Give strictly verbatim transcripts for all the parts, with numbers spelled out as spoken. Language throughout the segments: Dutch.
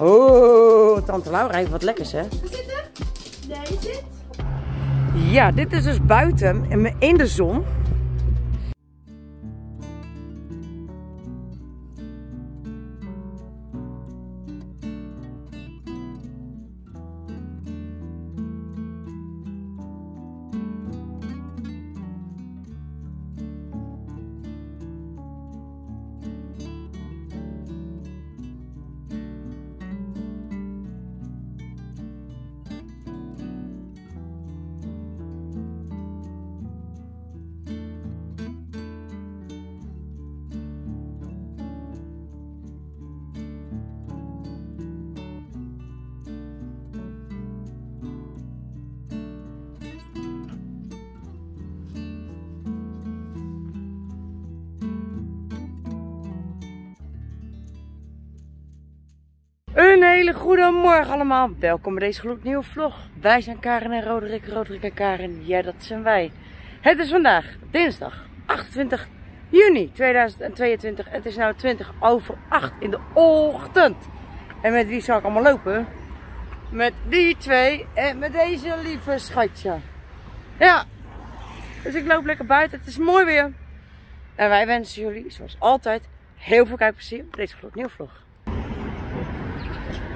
Oh, tante Laura heeft wat lekkers, hè? Wat zit er? Nee, je zit. Ja, dit is dus buiten en in de zon. Een hele goede morgen allemaal. Welkom bij deze gloednieuwe vlog. Wij zijn Carin en Roderick, Roderick en Carin. Ja, dat zijn wij. Het is vandaag dinsdag achtentwintig juni tweeduizend tweeëntwintig. Het is nu twintig over acht in de ochtend. En met wie zal ik allemaal lopen? Met die twee en met deze lieve schatje. Ja, dus ik loop lekker buiten. Het is mooi weer. En wij wensen jullie, zoals altijd, heel veel kijkplezier op deze gloednieuwe vlog.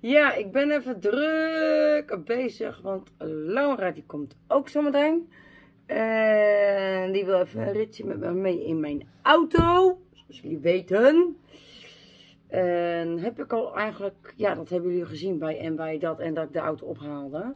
Ja, ik ben even druk bezig, want Laura die komt ook zometeen. En die wil even een ritje met me mee in mijn auto, zoals jullie weten. En heb ik al eigenlijk, ja, dat hebben jullie gezien bij en bij dat en dat ik de auto ophaalde.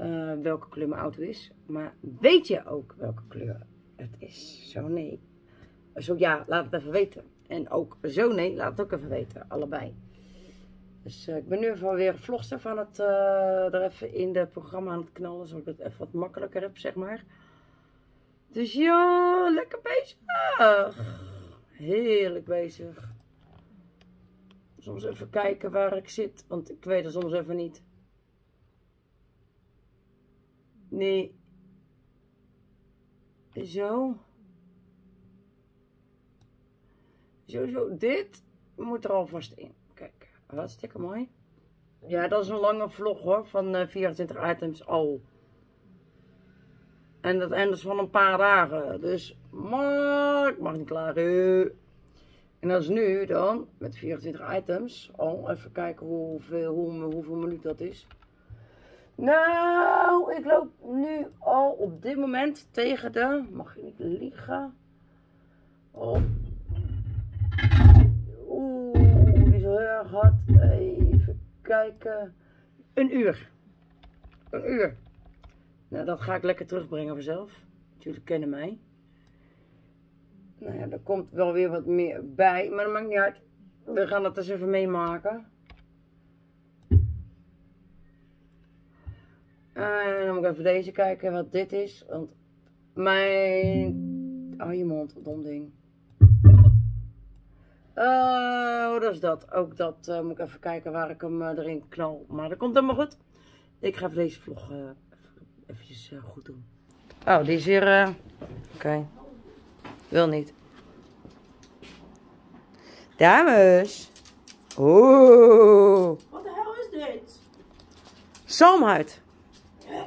Uh, welke kleur mijn auto is. Maar weet je ook welke kleur het is? Zo nee. Zo ja, laat het even weten. En ook zo nee, laat het ook even weten, allebei. Dus uh, ik ben nu even weer vlogs even aan het, uh, er even in het programma aan het knallen, zodat ik het even wat makkelijker heb, zeg maar. Dus ja, lekker bezig. Heerlijk bezig. Soms even kijken waar ik zit, want ik weet het soms even niet. Nee. Zo. Zo, zo. Dit moet er alvast in. Kijk. Hartstikke mooi. Ja, dat is een lange vlog hoor, van uh, vierentwintig items al. En dat eindigt van een paar dagen. Dus, maar ik mag niet klagen. En dat is nu dan, met vierentwintig items al. Even kijken hoeveel, hoe, hoeveel minuut dat is. Nou, ik loop nu al op dit moment tegen de, mag ik niet liegen. Oh. Gehad. Even kijken. Een uur. Een uur. Nou, dat ga ik lekker terugbrengen vanzelf. Jullie kennen mij. Nou ja, er komt wel weer wat meer bij. Maar dat maakt niet uit. We gaan dat eens even meemaken. En dan moet ik even deze kijken wat dit is. Want mijn... Oh, je mond, wat dom ding. Oh, dat is dat. Ook dat uh, moet ik even kijken waar ik hem uh, erin knal. Maar dat komt helemaal goed. Ik ga even deze vlog uh, eventjes uh, goed doen. Oh, die is hier... Uh... Oké. Okay. Wil niet. Dames. Oeh. Wat de hel is dit? Zalmhuid. Ja.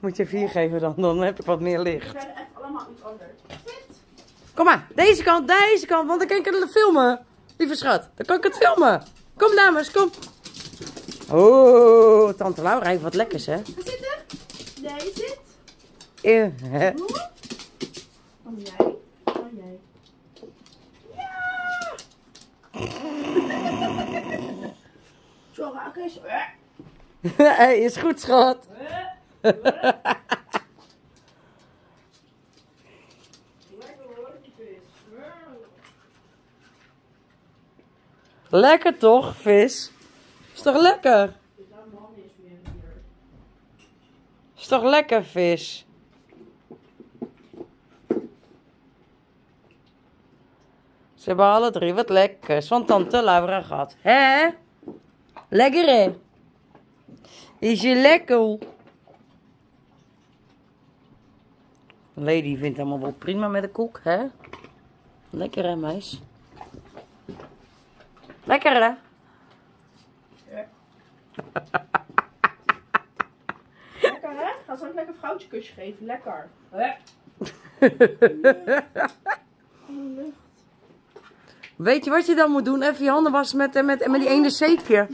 Moet je vier geven dan, dan heb ik wat meer licht. We zijn echt allemaal iets anders. Kom maar, deze kant, deze kant, want dan kan ik het filmen. Lieve schat, dan kan ik het filmen. Kom dames, kom. Oh, tante Laura heeft wat lekkers, hè? Wat zit er? Jij zit. Ik heb. Kom jij. Kom jij. Ja! Zo raak eens. Hey, is goed, schat. Lekker toch, vis? Is toch lekker? Is toch lekker, vis? Ze hebben alle drie wat lekkers van tante Laura gehad. Hè? Lekker, hè? Is je lekker? Lady vindt allemaal wel prima met de koek, hè? Lekker, hè, meis? Lekker, hè? Ja. Lekker, hè? Ga ze ook lekker vrouwtje kusje geven. Lekker. Ja. Weet je wat je dan moet doen? Even je handen wassen met, met, met die ene zeepje.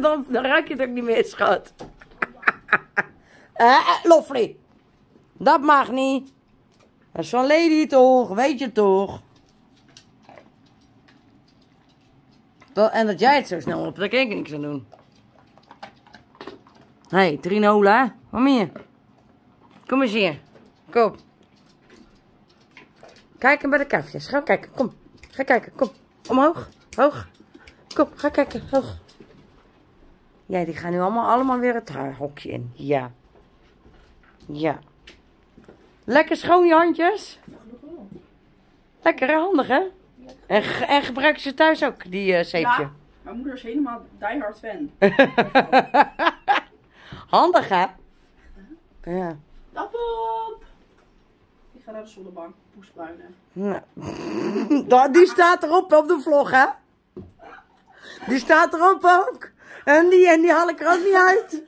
dan, dan ruik je het ook niet meer, schat. eh, eh, Loffrey. Dat mag niet. Dat is van Lady toch? Weet je toch? En dat jij het zo snel op, daar kan ik niks aan doen. Hé, hey, Trinola, kom hier. Kom eens hier. Kom. Kijk hem bij de kaafjes. Ga kijken, kom. Ga kijken, kom. Omhoog, hoog. Kom, ga kijken, hoog. Ja, die gaan nu allemaal, allemaal weer het haarhokje in. Ja. Ja. Lekker schoon je handjes. Lekker handig, hè? En, ge en gebruik ze thuis ook, die uh, zeepje? Ja, mijn moeder is helemaal die hard fan. Handig, hè? Uh-huh. Ja. Tap op! Ik ga naar de zonnebank, poespruinen. Nou. Die staat erop op de vlog, hè? Die staat erop ook. En die, en die haal ik er ook niet uit.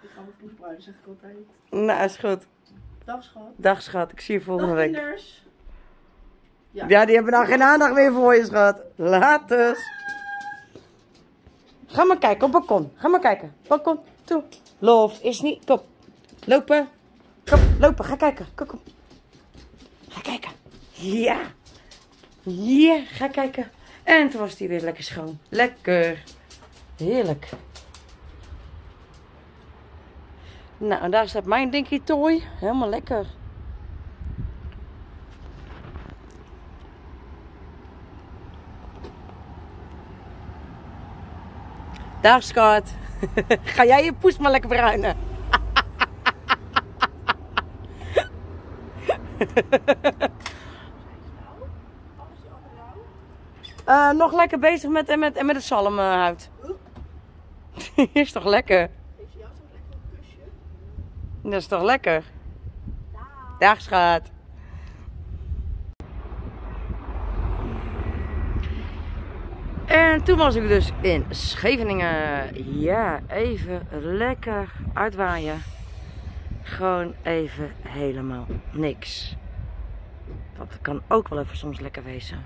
Ik ga mijn poespruinen, zeg ik altijd. Nou, is goed. Dag, schat. Dag, schat. Ik zie je volgende Dag, week. Kinders. Ja. ja, die hebben nou geen aandacht meer voor je, schat. Later. Ga maar kijken op het balkon. Ga maar kijken. Balkon, toe. Lof is niet. Kom. Lopen. Kom, lopen. Ga kijken. Kom, kom. Ga kijken. Ja. Ja, ga kijken. En toen was die weer lekker schoon. Lekker. Heerlijk. Nou, en daar staat mijn dinky toy. Helemaal lekker. Dag, schat. Ga jij je poes maar lekker bruinen. uh, nog lekker bezig met, met, met de zalmhuid. Is toch lekker? Dat is toch lekker? Dag, schat. En toen was ik dus in Scheveningen. Ja, even lekker uitwaaien. Gewoon even helemaal niks. Dat kan ook wel even soms lekker wezen.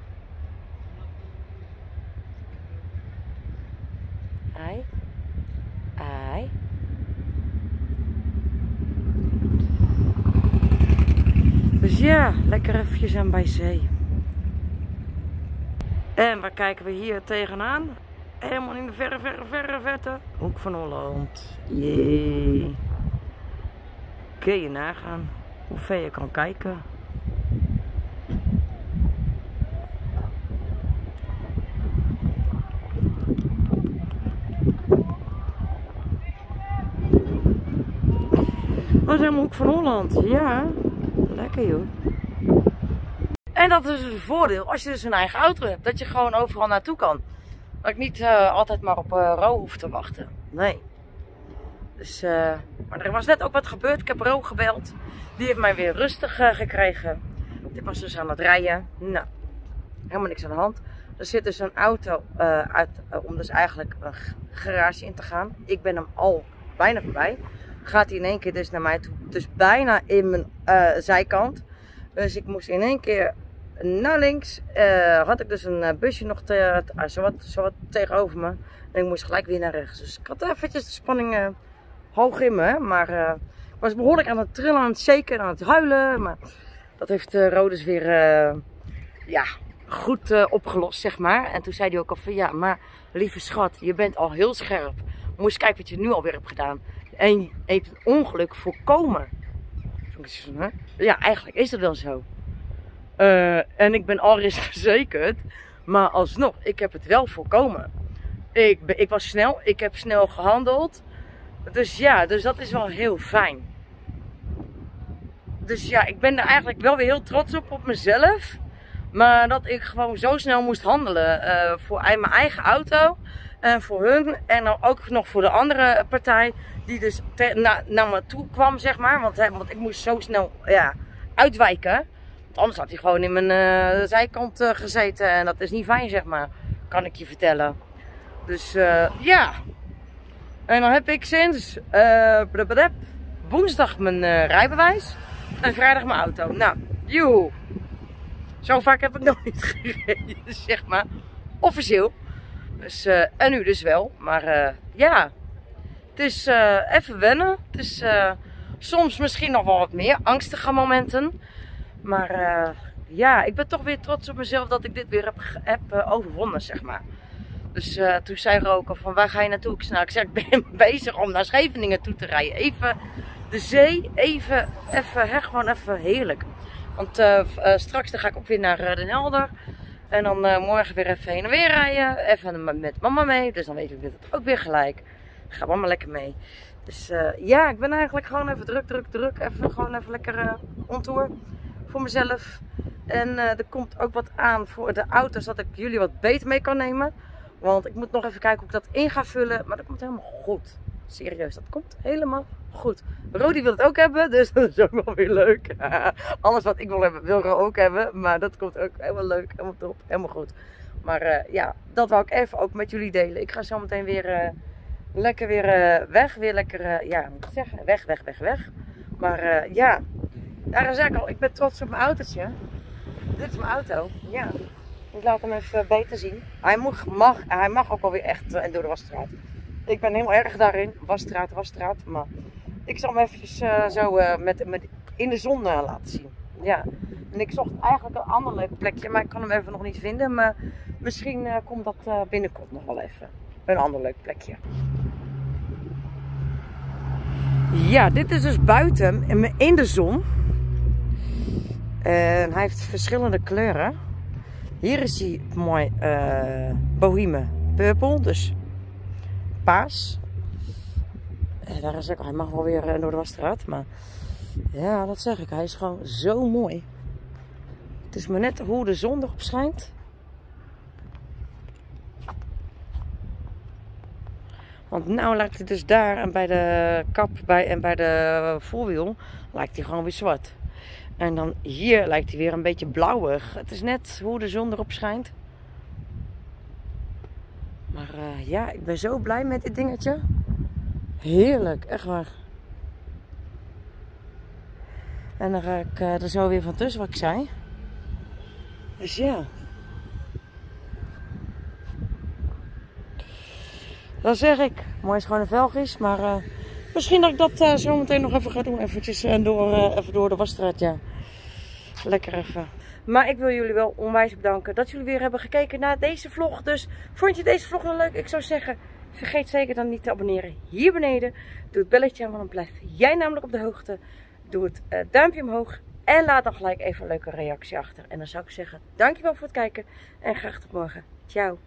Ai. Ai. Dus ja, lekker eventjes aan bij zee. En waar kijken we hier tegenaan? Helemaal in de verre, verre, verre vette Hoek van Holland. Jee. Kun je nagaan hoe ver je kan kijken. Dat is helemaal Hoek van Holland. Ja, lekker joh. En dat is dus een voordeel als je dus een eigen auto hebt. Dat je gewoon overal naartoe kan. Dat ik niet uh, altijd maar op uh, Ro hoef te wachten. Nee. Dus, uh, maar er was net ook wat gebeurd. Ik heb Ro gebeld. Die heeft mij weer rustig uh, gekregen. Dit was dus aan het rijden. Nou, helemaal niks aan de hand. Er zit dus een auto uh, uit uh, om dus eigenlijk een garage in te gaan. Ik ben hem al bijna voorbij. Gaat hij in één keer dus naar mij toe. Dus bijna in mijn uh, zijkant. Dus ik moest in één keer naar links. Uh, had ik dus een busje nog te, uh, zowat, zowat tegenover me. En ik moest gelijk weer naar rechts. Dus ik had eventjes de spanning uh, hoog in me, hè? Maar uh, ik was behoorlijk aan het trillen, aan het shaken, aan het huilen. Maar dat heeft uh, Rodus weer uh, ja, goed uh, opgelost, zeg maar. En toen zei hij ook al van, ja, maar lieve schat, je bent al heel scherp. Moest kijken wat je nu alweer hebt gedaan. En je hebt een ongeluk voorkomen. Ja, eigenlijk is dat wel zo. Uh, en ik ben al risicoverzekerd. Maar alsnog, ik heb het wel voorkomen. Ik, ik was snel, ik heb snel gehandeld. Dus ja, dus dat is wel heel fijn. Dus ja, ik ben er eigenlijk wel weer heel trots op, op mezelf. Maar dat ik gewoon zo snel moest handelen. Uh, voor mijn eigen auto. En voor hun. En dan ook nog voor de andere partij. Die dus te, na, naar me toe kwam, zeg maar. Want, hè, want ik moest zo snel ja, uitwijken. Want anders had hij gewoon in mijn uh, zijkant uh, gezeten. En dat is niet fijn, zeg maar. Kan ik je vertellen. Dus uh, ja. En dan heb ik sinds uh, woensdag mijn uh, rijbewijs. En vrijdag mijn auto. Nou, joe. Zo vaak heb ik nog niet gereden, zeg maar. Officieel. Dus, uh, en nu dus wel. Maar uh, ja. Het is uh, even wennen. Het is uh, soms misschien nog wel wat meer angstige momenten. Maar uh, ja, ik ben toch weer trots op mezelf dat ik dit weer heb, heb uh, overwonnen, zeg maar. Dus uh, toen zei Roker van, waar ga je naartoe? Ik zei, nou, ik zeg, ik ben bezig om naar Scheveningen toe te rijden. Even de zee, even, even hè, gewoon even heerlijk. Want uh, uh, straks dan ga ik ook weer naar uh, Den Helder. En dan uh, morgen weer even heen en weer rijden. Even met mama mee, dus dan weet ik dat ook weer gelijk. Ga mama lekker mee. Dus uh, ja, ik ben eigenlijk gewoon even druk, druk, druk. Even gewoon even lekker uh, on tour voor mezelf. En uh, er komt ook wat aan voor de auto's, dat ik jullie wat beter mee kan nemen. Want ik moet nog even kijken hoe ik dat in ga vullen. Maar dat komt helemaal goed. Serieus, dat komt helemaal goed. Rodi wil het ook hebben, dus dat is ook wel weer leuk. Alles wat ik wil hebben, wil Ro ook hebben. Maar dat komt ook helemaal leuk, helemaal top, helemaal goed. Maar uh, ja, dat wou ik even ook met jullie delen. Ik ga zo meteen weer uh, lekker weer uh, weg. Weer lekker, uh, ja, moet ik zeggen, weg, weg, weg, weg. Maar uh, ja, daar is eigenlijk al, ik ben trots op mijn autootje. Dit is mijn auto, ja. Ik laat hem even beter zien. Hij mag, mag, hij mag ook alweer echt uh, door de wasstraat. Ik ben helemaal erg daarin. Wasstraat, wasstraat. Maar ik zal hem eventjes uh, zo uh, met, met in de zon uh, laten zien. Ja. En ik zocht eigenlijk een ander leuk plekje. Maar ik kan hem even nog niet vinden. Maar misschien uh, komt dat uh, binnenkort nog wel even. Een ander leuk plekje. Ja, dit is dus buiten. In de zon. En hij heeft verschillende kleuren. Hier is hij mooi uh, boheme purple. Dus... paas. En daar is ook, hij mag wel weer door de wasstraat, maar ja, dat zeg ik. Hij is gewoon zo mooi. Het is maar net hoe de zon erop schijnt. Want nou lijkt hij dus daar en bij de kap bij, en bij de voorwiel lijkt hij gewoon weer zwart. En dan hier lijkt hij weer een beetje blauwig. Het is net hoe de zon erop schijnt. Maar uh, ja, ik ben zo blij met dit dingetje. Heerlijk, echt waar. En dan ga ik uh, er zo weer van tussen, wat ik zei. Dus ja. Dan zeg ik, mooi is gewoon een Velgisch, maar uh, misschien dat ik dat uh, zo meteen nog even ga doen. Eventjes uh, door, uh, even door de wasstraat, ja. Lekker even. Maar ik wil jullie wel onwijs bedanken dat jullie weer hebben gekeken naar deze vlog. Dus vond je deze vlog wel leuk? Ik zou zeggen, vergeet zeker dan niet te abonneren hier beneden. Doe het belletje aan, want dan blijf jij namelijk op de hoogte. Doe het uh, duimpje omhoog en laat dan gelijk even een leuke reactie achter. En dan zou ik zeggen, dankjewel voor het kijken en graag tot morgen. Ciao!